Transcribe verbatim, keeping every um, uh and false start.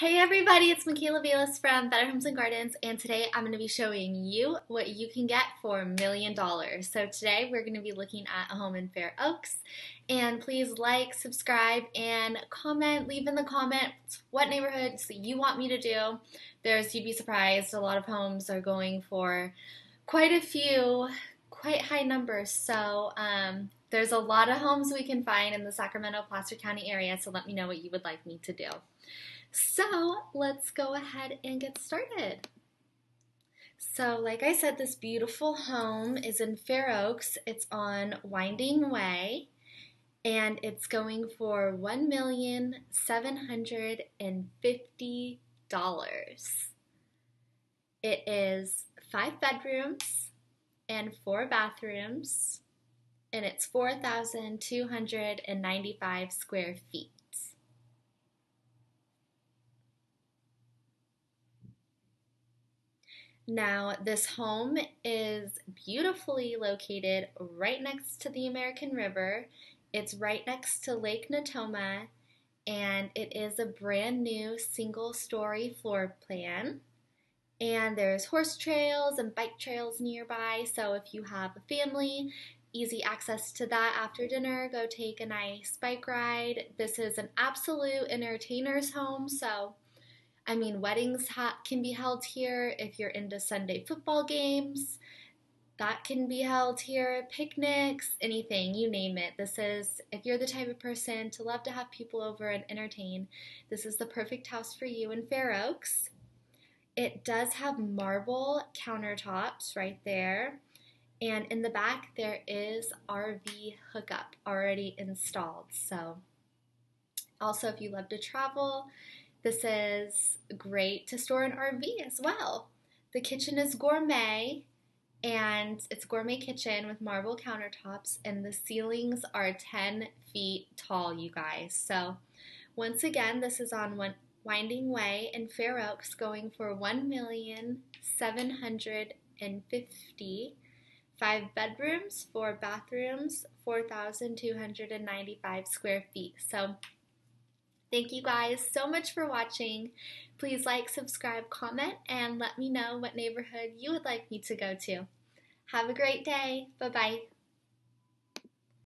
Hey everybody, it's Michaela Bayless from Better Homes and Gardens, and today I'm going to be showing you what you can get for a million dollars. So today we're going to be looking at a home in Fair Oaks, and please like, subscribe, and comment. Leave in the comments what neighborhoods you want me to do. There's, you'd be surprised, a lot of homes are going for quite a few, quite high numbers, so um, there's a lot of homes we can find in the Sacramento, Placer County area, so let me know what you would like me to do. So let's go ahead and get started. So like I said, this beautiful home is in Fair Oaks. It's on Winding Way, and it's going for one million seven hundred fifty dollars. It is five bedrooms and four bathrooms, and it's four thousand two hundred ninety-five square feet. Now, this home is beautifully located right next to the American River. It's right next to Lake Natoma, and it is a brand new single-story floor plan. And there's horse trails and bike trails nearby, so if you have a family, easy access to that after dinner. Go take a nice bike ride. This is an absolute entertainer's home, so I mean, weddings ha can be held here. If you're into Sunday football games, that can be held here. Picnics, anything, you name it. This is, if you're the type of person to love to have people over and entertain, this is the perfect house for you in Fair Oaks. It does have marble countertops right there. And in the back, there is R V hookup already installed. So also, if you love to travel, this is great to store an R V as well. The kitchen is gourmet, and it's a gourmet kitchen with marble countertops, and the ceilings are ten feet tall, you guys. So once again, this is on one Winding Way in Fair Oaks, going for one million seven hundred fifty thousand dollars, five bedrooms, four bathrooms, four thousand two hundred ninety-five square feet. So thank you guys so much for watching. Please like, subscribe, comment, and let me know what neighborhood you would like me to go to. Have a great day. Bye-bye.